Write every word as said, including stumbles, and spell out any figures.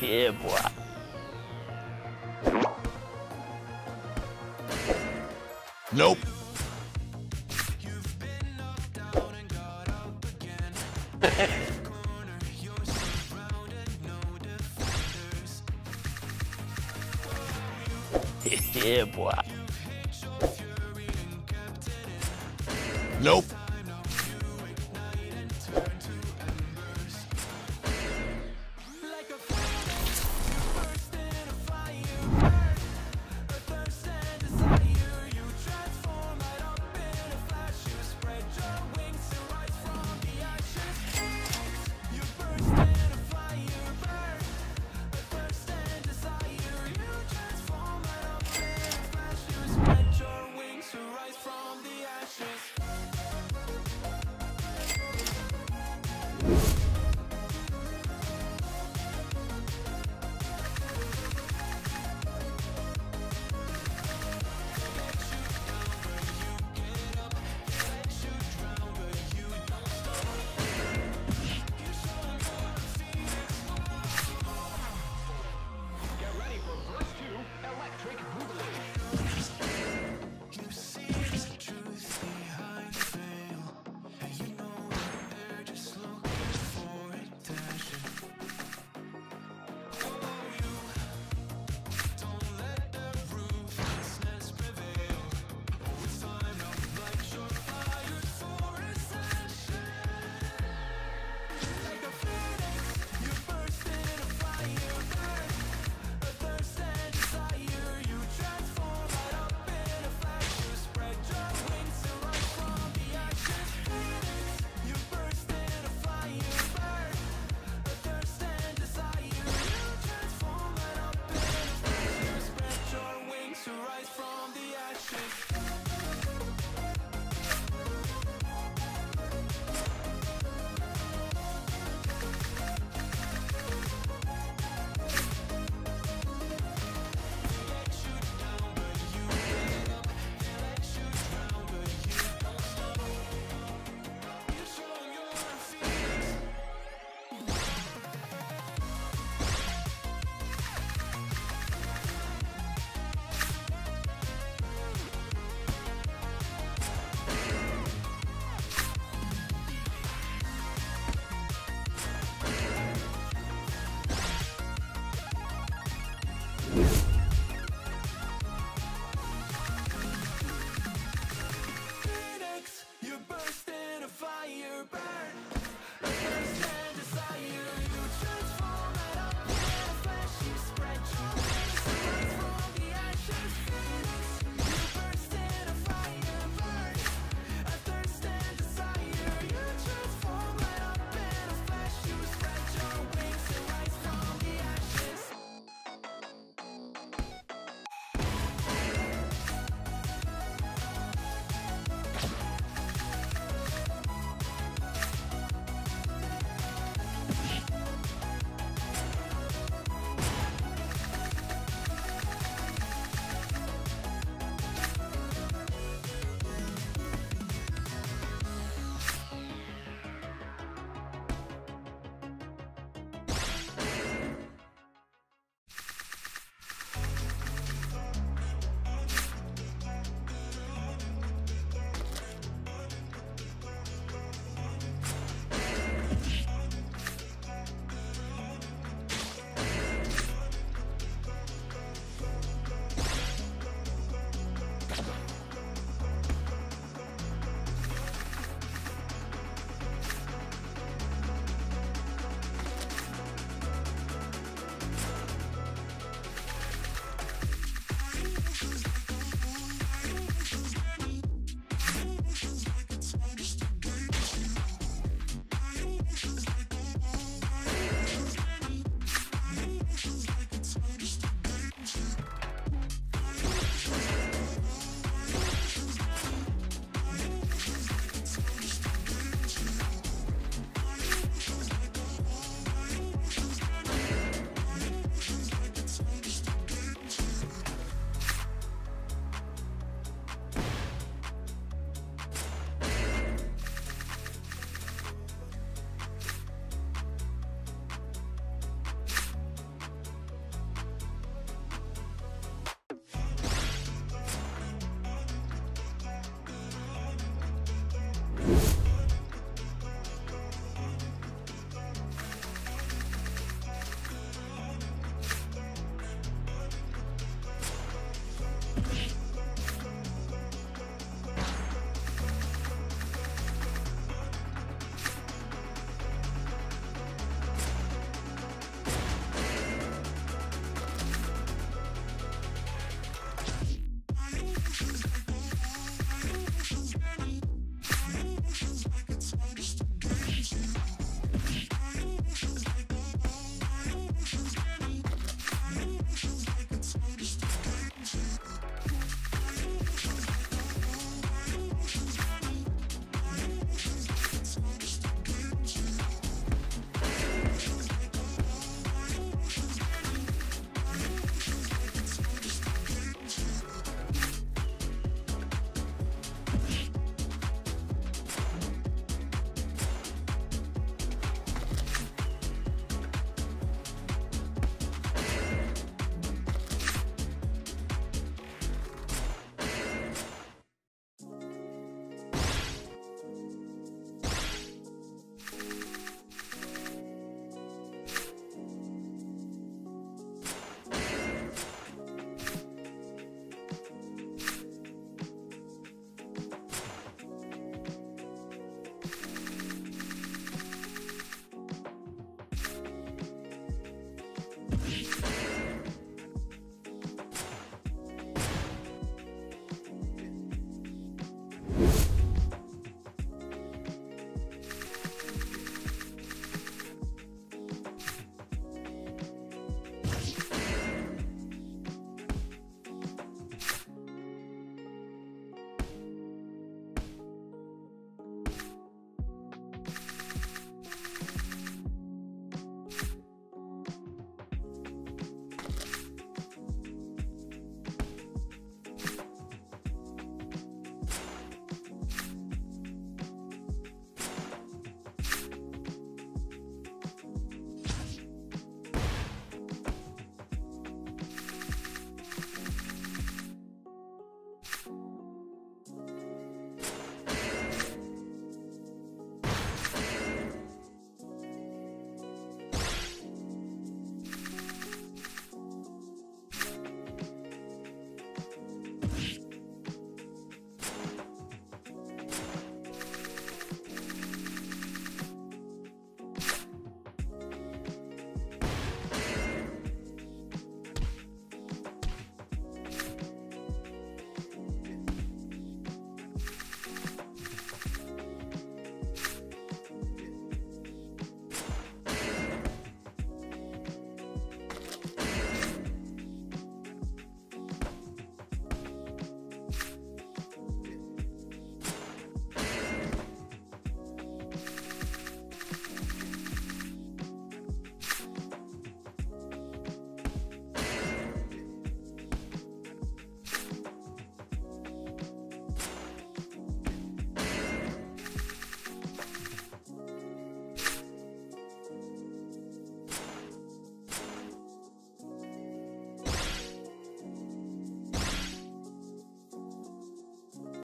Yeah, boy. Nope. You've been knocked down and got up again. In the corner, you're surrounded, no defenders. Yeah, boy. Nope.